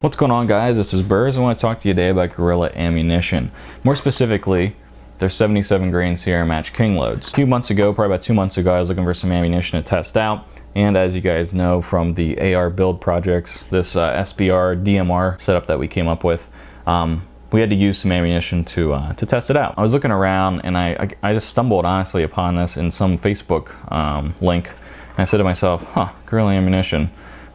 What's going on, guys? This is Burrs. I want to talk to you today about Gorilla Ammunition. More specifically, their 77 grain Sierra Match King loads. A few months ago, probably about 2 months ago, I was looking for some ammunition to test out. And as you guys know from the AR build projects, this SBR DMR setup that we came up with, we had to use some ammunition to test it out. I was looking around and I just stumbled honestly upon this in some Facebook link. And I said to myself, huh, Gorilla Ammunition.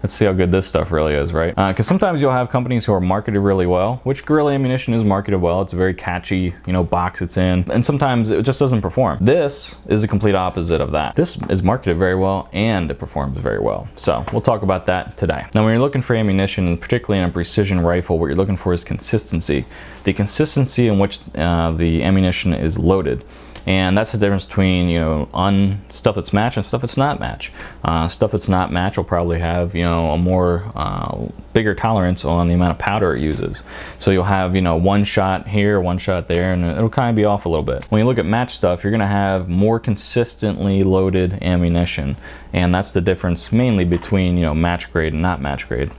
Let's see how good this stuff really is, right? Because sometimes you'll have companies who are marketed really well, which Gorilla Ammunition is marketed well. It's a very catchy, you know, box it's in. And sometimes it just doesn't perform. This is the complete opposite of that. This is marketed very well and it performs very well. So we'll talk about that today. Now, when you're looking for ammunition, and particularly in a precision rifle, what you're looking for is consistency. The consistency in which the ammunition is loaded. And that's the difference between, you know, stuff that's match and stuff that's not match. Stuff that's not match will probably have, you know, a more bigger tolerance on the amount of powder it uses. So you'll have, you know, one shot here, one shot there, and it'll kind of be off a little bit. When you look at match stuff, you're going to have more consistently loaded ammunition. And that's the difference mainly between, you know, match grade and not match grade.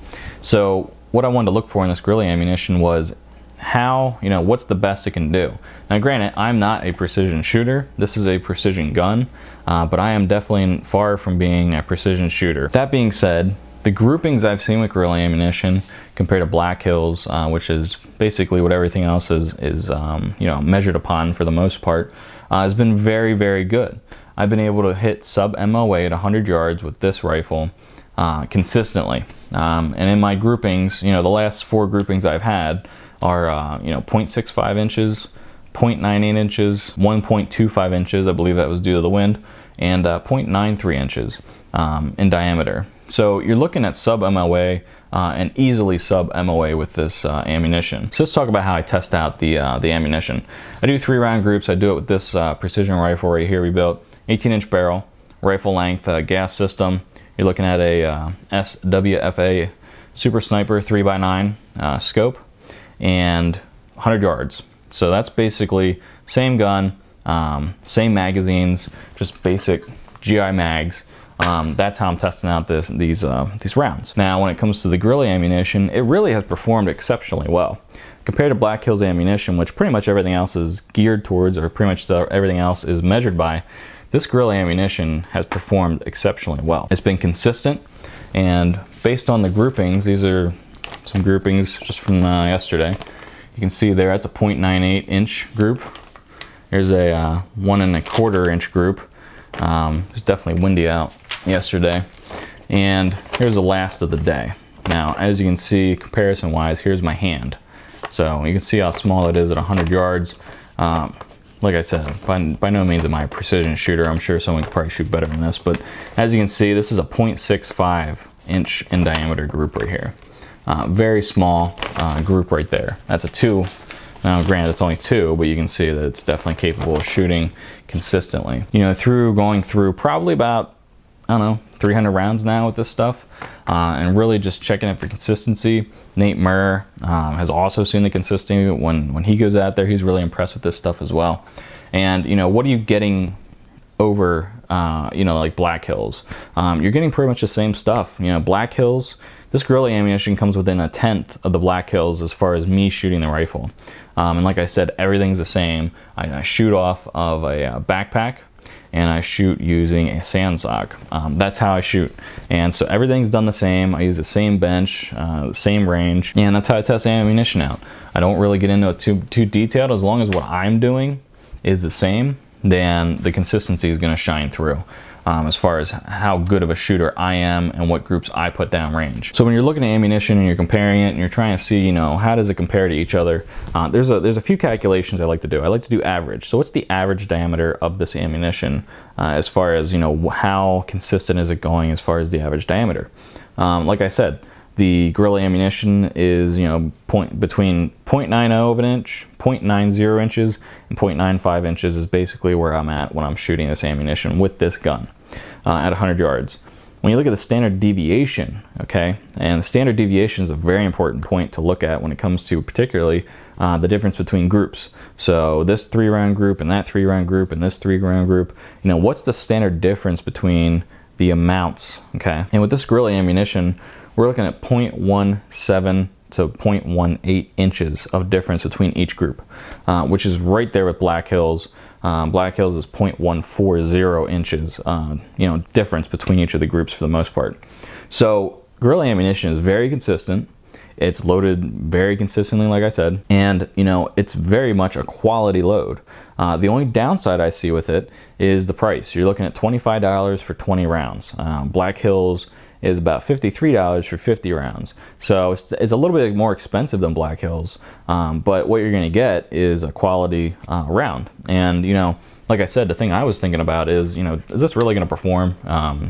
So what I wanted to look for in this Gorilla Ammunition was how, you know, what's the best it can do. Now granted, I'm not a precision shooter. This is a precision gun, but I am definitely far from being a precision shooter. That being said, the groupings I've seen with Gorilla Ammunition compared to Black Hills, which is basically what everything else is you know, measured upon for the most part, has been very, very good. I've been able to hit sub-MOA at 100 yards with this rifle consistently. And in my groupings, you know, the last four groupings I've had are, you know, 0.65 inches, 0.98 inches, 1.25 inches, I believe that was due to the wind, and 0.93 inches in diameter. So you're looking at sub-MOA and easily sub-MOA with this ammunition. So let's talk about how I test out the ammunition. I do 3-round groups. I do it with this precision rifle right here we built, 18-inch barrel, rifle length, gas system. You're looking at a SWFA Super Sniper 3x9 scope and 100 yards. So that's basically same gun, same magazines, just basic GI mags. That's how I'm testing out these rounds. Now, when it comes to the Gorilla Ammunition, it really has performed exceptionally well. Compared to Black Hills Ammunition, which pretty much everything else is geared towards, or pretty much everything else is measured by, this Gorilla Ammunition has performed exceptionally well. It's been consistent, and based on the groupings, these are some groupings just from yesterday. You can see there, that's a 0.98 inch group. There's a 1.25 inch group. It was definitely windy out yesterday. And here's the last of the day. Now, as you can see, comparison wise, here's my hand. So you can see how small it is at 100 yards. Like I said, by no means am I a precision shooter. I'm sure someone could probably shoot better than this, but as you can see, this is a 0.65 inch in diameter group right here. Very small group right there. That's a 2. Now granted, it's only 2, but you can see that it's definitely capable of shooting consistently. You know, going through probably about, I don't know, 300 rounds now with this stuff, and really just checking it for consistency. Nate Murr has also seen the consistency. When he goes out there, he's really impressed with this stuff as well. And, you know, what are you getting over, you know, like Black Hills? You're getting pretty much the same stuff. You know, Black Hills, this Gorilla Ammunition comes within a 1/10 of the Black Hills as far as me shooting the rifle. And like I said, everything's the same. I shoot off of a backpack, and I shoot using a sand sock. That's how I shoot. And so everything's done the same. I use the same bench, the same range, and that's how I test ammunition out. I don't really get into it too detailed. As long as what I'm doing is the same, then the consistency is gonna shine through. As far as how good of a shooter I am and what groups I put down range. So when you're looking at ammunition and you're comparing it and you're trying to see, you know, how does it compare to each other, there's a few calculations I like to do. I like to do average. So what's the average diameter of this ammunition as far as, you know, how consistent is it going as far as the average diameter? Like I said, the Gorilla Ammunition is, you know, between 0.90 of an inch, 0.90 inches, and 0.95 inches is basically where I'm at when I'm shooting this ammunition with this gun at 100 yards. When you look at the standard deviation, okay, and the standard deviation is a very important point to look at when it comes to particularly the difference between groups. So this 3-round group and that 3-round group and this 3-round group, you know, what's the standard difference between the amounts, okay? And with this Gorilla Ammunition, we're looking at 0.172 to 0.18 inches of difference between each group, which is right there with Black Hills. Black Hills is 0.140 inches, difference between each of the groups for the most part. So Gorilla Ammunition is very consistent. It's loaded very consistently, like I said, and it's very much a quality load. The only downside I see with it is the price. You're looking at $25 for 20 rounds. Black Hills is about $53 for 50 rounds. So it's a little bit more expensive than Black Hills, but what you're gonna get is a quality round. And like I said, the thing I was thinking about is, is this really gonna perform?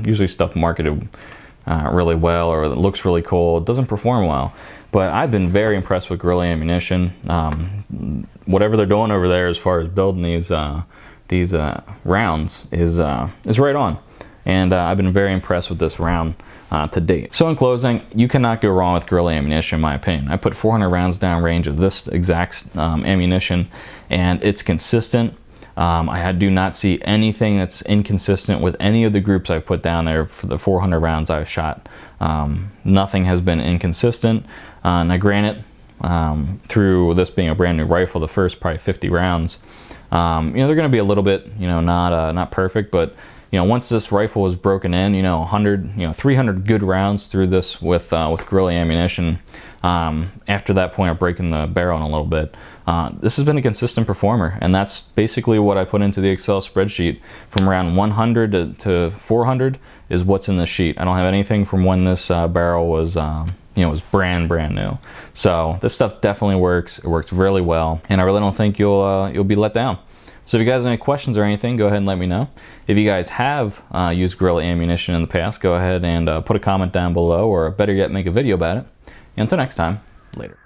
Usually stuff marketed really well, or it looks really cool, it doesn't perform well. But I've been very impressed with Gorilla Ammunition. Whatever they're doing over there as far as building these rounds is right on. And I've been very impressed with this round to date. So in closing, you cannot go wrong with Gorilla Ammunition in my opinion. I put 400 rounds down range of this exact ammunition, and it's consistent. I do not see anything that's inconsistent with any of the groups I've put down there for the 400 rounds I've shot. Nothing has been inconsistent. Now granted, through this being a brand new rifle, the first probably 50 rounds, they're going to be a little bit, not perfect, but once this rifle is broken in, 300 good rounds through this with Gorilla Ammunition. After that point of breaking the barrel in a little bit, this has been a consistent performer, and that's basically what I put into the Excel spreadsheet. From round 100 to 400 is what's in the sheet. I don't have anything from when this barrel was was brand new. So this stuff definitely works. It works really well, and I really don't think you'll be let down. So if you guys have any questions or anything, go ahead and let me know. If you guys have used Gorilla Ammunition in the past, go ahead and put a comment down below, or better yet, make a video about it. And until next time, later.